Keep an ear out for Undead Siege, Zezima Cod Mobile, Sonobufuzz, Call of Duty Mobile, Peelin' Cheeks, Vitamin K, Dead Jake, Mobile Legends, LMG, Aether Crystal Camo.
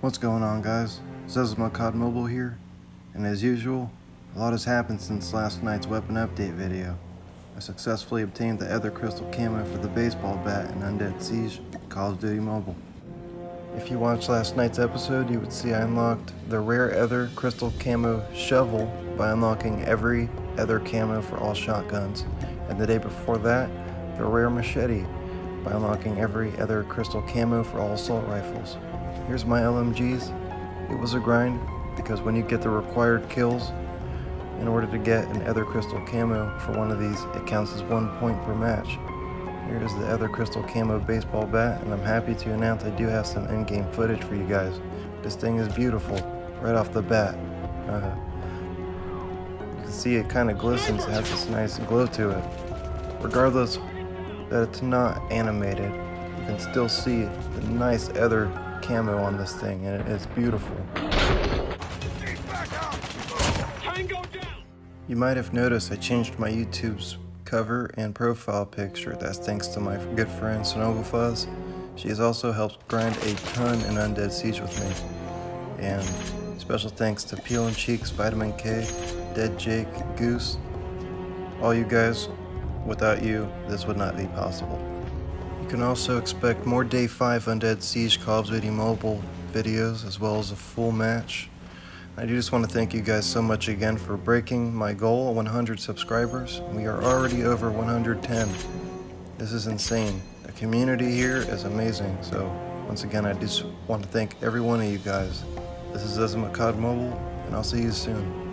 What's going on, guys? Zezima Cod Mobile here, and as usual, a lot has happened since last night's weapon update video. I successfully obtained the Aether Crystal Camo for the baseball bat in Undead Siege, Call of Duty Mobile. If you watched last night's episode, you would see I unlocked the rare Aether Crystal Camo Shovel by unlocking every Aether Camo for all shotguns, and the day before that, the rare Machete by unlocking every Aether Crystal Camo for all assault rifles. Here's my LMGs. It was a grind, because when you get the required kills, in order to get an Aether Crystal Camo for one of these, it counts as 1 point per match. Here is the Aether Crystal Camo baseball bat, and I'm happy to announce I do have some in-game footage for you guys. This thing is beautiful, right off the bat. You can see it kind of glistens, it has this nice glow to it. Regardless that it's not animated, you can still see the nice Aether Camo on this thing, and it's beautiful. You might have noticed I changed my YouTube's cover and profile picture. That's thanks to my good friend Sonobufuzz. She's also helped grind a ton in Undead Siege with me. And special thanks to Peelin' Cheeks, Vitamin K, Dead Jake, Goose, all you guys. Without you, this would not be possible. You can also expect more Day 5 Undead Siege Call of Duty Mobile videos, as well as a full match. I do just want to thank you guys so much again for breaking my goal of 100 subscribers. We are already over 110. This is insane. The community here is amazing. So once again, I just want to thank every one of you guys. This is Zezima Cod Mobile, and I'll see you soon.